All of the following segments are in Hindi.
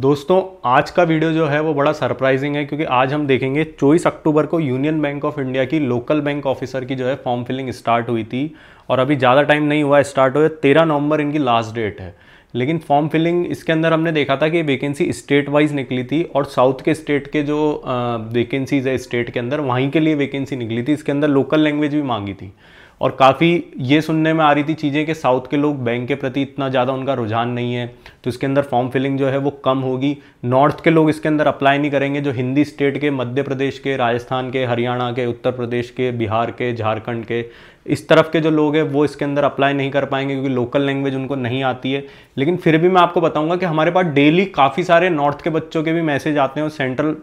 दोस्तों आज का वीडियो जो है वो बड़ा सरप्राइजिंग है, क्योंकि आज हम देखेंगे 24 अक्टूबर को यूनियन बैंक ऑफ इंडिया की लोकल बैंक ऑफिसर की जो है फॉर्म फिलिंग स्टार्ट हुई थी और अभी ज़्यादा टाइम नहीं हुआ स्टार्ट हुए। 13 नवंबर इनकी लास्ट डेट है, लेकिन फॉर्म फिलिंग इसके अंदर हमने देखा था कि वैकेंसी स्टेट वाइज निकली थी और साउथ के स्टेट के जो वैकेंसीज है स्टेट के अंदर वहीं के लिए वैकेंसी निकली थी। इसके अंदर लोकल लैंग्वेज भी मांगी थी और काफ़ी ये सुनने में आ रही थी चीज़ें कि साउथ के लोग बैंक के प्रति इतना ज़्यादा उनका रुझान नहीं है, तो इसके अंदर फॉर्म फिलिंग जो है वो कम होगी। नॉर्थ के लोग इसके अंदर अप्लाई नहीं करेंगे, जो हिंदी स्टेट के, मध्य प्रदेश के, राजस्थान के, हरियाणा के, उत्तर प्रदेश के, बिहार के, झारखंड के, इस तरफ के जो लोग हैं वो इसके अंदर अप्लाई नहीं कर पाएंगे क्योंकि लोकल लैंग्वेज उनको नहीं आती है। लेकिन फिर भी मैं आपको बताऊँगा कि हमारे पास डेली काफ़ी सारे नॉर्थ के बच्चों के भी मैसेज आते हैं, सेंट्रल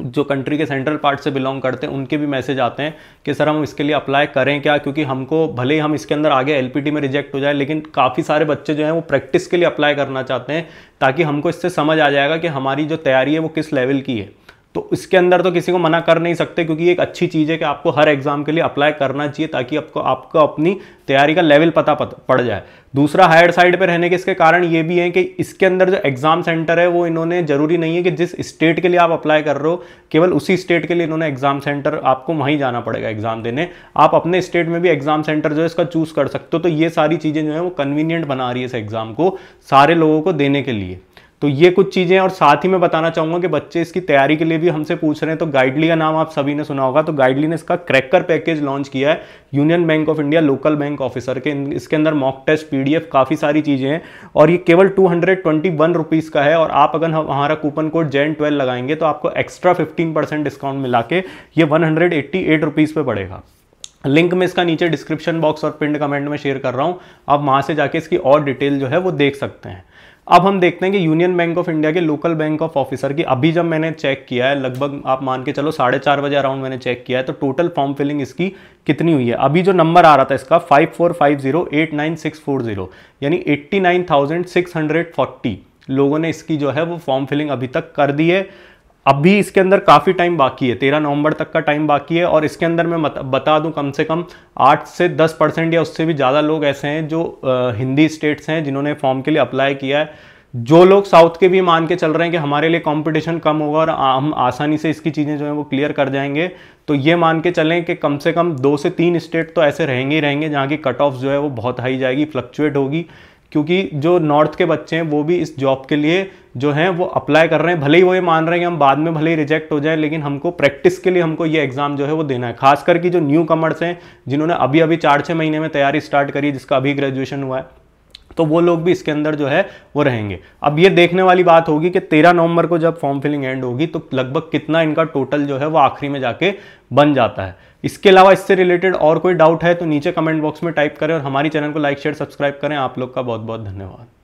जो कंट्री के सेंट्रल पार्ट से बिलोंग करते हैं उनके भी मैसेज आते हैं कि सर हम इसके लिए अप्लाई करें क्या, क्योंकि हमको भले ही हम इसके अंदर आगे एलपीटी में रिजेक्ट हो जाए लेकिन काफ़ी सारे बच्चे जो हैं वो प्रैक्टिस के लिए अप्लाई करना चाहते हैं ताकि हमको इससे समझ आ जाएगा कि हमारी जो तैयारी है वो किस लेवल की है। तो इसके अंदर तो किसी को मना कर नहीं सकते, क्योंकि एक अच्छी चीज़ है कि आपको हर एग्जाम के लिए अप्लाई करना चाहिए ताकि आपको आपका अपनी तैयारी का लेवल पता पड़ जाए। दूसरा, हायर साइड पे रहने के इसके कारण ये भी है कि इसके अंदर जो एग्ज़ाम सेंटर है वो इन्होंने, ज़रूरी नहीं है कि जिस स्टेट के लिए आप अप्लाई कर रहे हो केवल उसी स्टेट के लिए इन्होंने एग्ज़ाम सेंटर, आपको वहीं जाना पड़ेगा एग्ज़ाम देने। आप अपने स्टेट में भी एग्ज़ाम सेंटर जो है इसका चूज़ कर सकते हो। तो ये सारी चीज़ें जो है वो कन्वीनियंट बना रही है इस एग्ज़ाम को सारे लोगों को देने के लिए। तो ये कुछ चीज़ें, और साथ ही मैं बताना चाहूँगा कि बच्चे इसकी तैयारी के लिए भी हमसे पूछ रहे हैं। तो गाइडली का नाम आप सभी ने सुना होगा, तो गाइडली ने इसका क्रैकर पैकेज लॉन्च किया है Union Bank of India local bank officer के। इसके अंदर मॉक टेस्ट, पीडीएफ, काफ़ी सारी चीज़ें हैं और ये केवल 221 रुपीज़ का है। और आप अगर हमारा कूपन कोड JAIN12 लगाएंगे तो आपको एक्स्ट्रा 15% डिस्काउंट मिला के ये 188 रुपीज़ पे पड़ेगा। लिंक में इसका नीचे डिस्क्रिप्शन बॉक्स और पिन कमेंट में शेयर कर रहा हूँ, आप वहाँ से जाके इसकी और डिटेल जो है वो देख सकते हैं। अब हम देखते हैं कि यूनियन बैंक ऑफ इंडिया के लोकल बैंक ऑफ ऑफिसर की, अभी जब मैंने चेक किया है लगभग आप मान के चलो 4:30 बजे अराउंड मैंने चेक किया है, तो टोटल फॉर्म फिलिंग इसकी कितनी हुई है। अभी जो नंबर आ रहा था इसका 545089640 यानी 89,640 लोगों ने इसकी जो है वो फॉर्म फिलिंग अभी तक कर दी है। अभी इसके अंदर काफ़ी टाइम बाकी है, 13 नवंबर तक का टाइम बाकी है और इसके अंदर मैं बता दूं कम से कम 8 से 10% या उससे भी ज़्यादा लोग ऐसे हैं जो हिंदी स्टेट्स हैं जिन्होंने फॉर्म के लिए अप्लाई किया है। जो लोग साउथ के भी मान के चल रहे हैं कि हमारे लिए कंपटीशन कम होगा और हम आसानी से इसकी चीज़ें जो हैं वो क्लियर कर जाएंगे, तो ये मान के चलें कि कम से कम 2 से 3 स्टेट तो ऐसे रहेंगे ही रहेंगे जहाँ की कट ऑफ जो है वो बहुत हाई जाएगी, फ्लक्चुएट होगी। क्योंकि जो नॉर्थ के बच्चे हैं वो भी इस जॉब के लिए जो हैं वो अप्लाई कर रहे हैं, भले ही वो ये मान रहे हैं कि हम बाद में भले ही रिजेक्ट हो जाए लेकिन हमको प्रैक्टिस के लिए हमको ये एग्ज़ाम जो है वो देना है। खास करके जो न्यू कमर्स हैं जिन्होंने अभी अभी 4-6 महीने में तैयारी स्टार्ट करी, जिसका अभी ग्रेजुएशन हुआ है, तो वो लोग भी इसके अंदर जो है वो रहेंगे। अब ये देखने वाली बात होगी कि 13 नवंबर को जब फॉर्म फिलिंग एंड होगी तो लगभग कितना इनका टोटल जो है वो आखिरी में जाके बन जाता है। इसके अलावा इससे रिलेटेड और कोई डाउट है तो नीचे कमेंट बॉक्स में टाइप करें और हमारी चैनल को लाइक, शेयर, सब्सक्राइब करें। आप लोग का बहुत बहुत धन्यवाद।